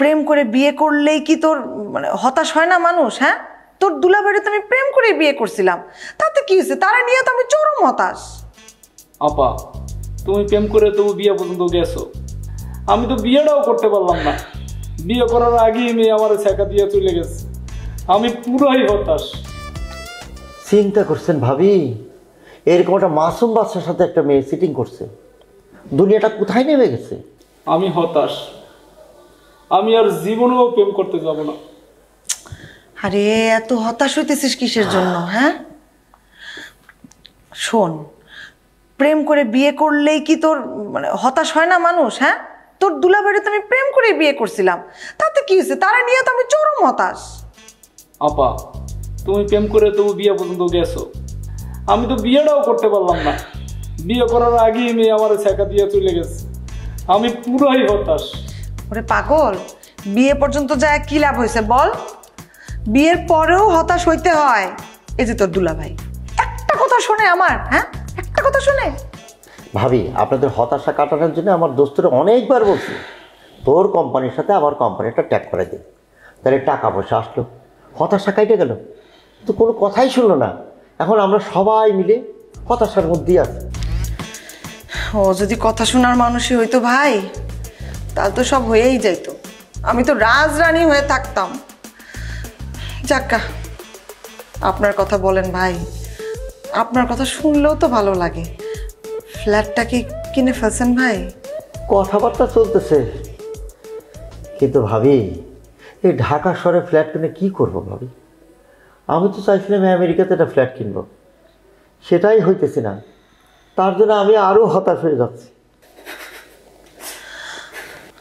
প্রেম করে বিয়ে করলেই কি তোর মানে হতাশ হয় না মানুষ? হ্যাঁ, তোর দুলাভাইরে তো আমি প্রেম করে বিয়ে করছিলাম, তাতে কি হয়েছে? তারা নিয়ে তো আমি চরম হতাশ। আপা, তুমি প্রেম করে তবু বিয়ে পর্যন্ত গেছো, আমি তো বিয়েটাও করতে পারলাম না। বিয়ে করার আগেই মেয়ে আমার ছেঁকা দিয়ে চলে গেছে, আমি পুরোই হতাশ। চিন্তা করছেন ভাবি, এরকম একটা মাসুম বাচ্চার সাথে একটা মেয়ে সিটিং করছে, দুনিয়াটা কোথায় নেমে গেছে। আমি হতাশ, আমি আর জীবনেও প্রেম করতে যাব না। আরে এত হতাশ হইতেছিস কিসের জন্য? হ্যাঁ শোন, প্রেম করে বিয়ে করলেই কি তোর মানে হতাশ হয় না মানুষ? হ্যাঁ, তোর দুলাভাইরে তো আমি প্রেম করে বিয়ে করছিলাম, তাতে কি হয়েছে? তারা নিয়ে তো আমি চরম হতাশ। আপা, তুমি প্রেম করে তবু বিয়ে পর্যন্ত গেছো, আমি তো বিয়েটাও করতে পারলাম না। বিয়ে করার আগেই মেয়ে আমার ছেঁকা দিয়ে চলে গেছে, আমি পুরোই হতাশ। ওরে পাগল, বিয়ে পর্যন্ত যায় কি লাভ হয়েছে বল? বিয়ের পরেও হতাশ হইতে হয়। এই যে তোর দুলাভাই একটা কথা শোনে আমার, হ্যাঁ একটা কথা শোনে। ভাবি, আপনাদের হতাশা কাটানোর জন্য আমার দোস্তরা অনেকবার বলছে তোর কোম্পানির সাথে আমার কোম্পানিটা ট্যাগ করে দে, তাহলে টাকা পয়সা আসলো, হতাশা কাটে গেল। তো কোনো কথাই শুনলো না, এখন আমরা সবাই মিলে হতাশার মধ্যেই আছি। ও যদি কথা শোনার মানুষই হইতো ভাই, তাহলে তো সব হয়েই যাইত, আমি তো রাজরানী হয়ে থাকতাম। যাক্কা, আপনার কথা বলেন ভাই, আপনার কথা শুনলেও তো ভালো লাগে। ফ্ল্যাটটা কি কিনে ফেলছেন ভাই? কথাবার্তা চলতেছে, কিন্তু ভাবি এই ঢাকা শহরে ফ্ল্যাট কিনে কী করবো ভাবি? আমি তো চাইছিলাম আমেরিকাতে একটা ফ্ল্যাট কিনব, সেটাই হইতেছি না, তার জন্য আমি আরও হতাশ হয়ে যাচ্ছি।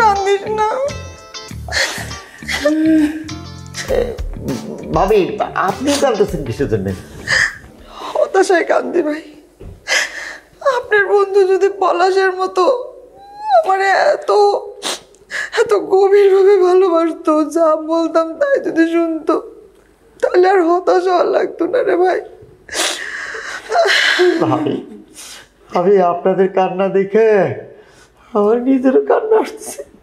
কান্দিস না। ভাবি, আপনি কাঁদতেছেন কিসের জন্য? হতাশায় কান্দি ভাই। আপনার বন্ধু যদি পলাশের মতো আমার এত এত গভীরভাবে ভালোবাসতো, যা বলতাম তাই যদি শুনতো, তাহলে আর হতাশা লাগতো না রে ভাই। ভাবি ভাবি, আপনাদের কান্না দেখে আমার নিজেরও কান্না আসছে।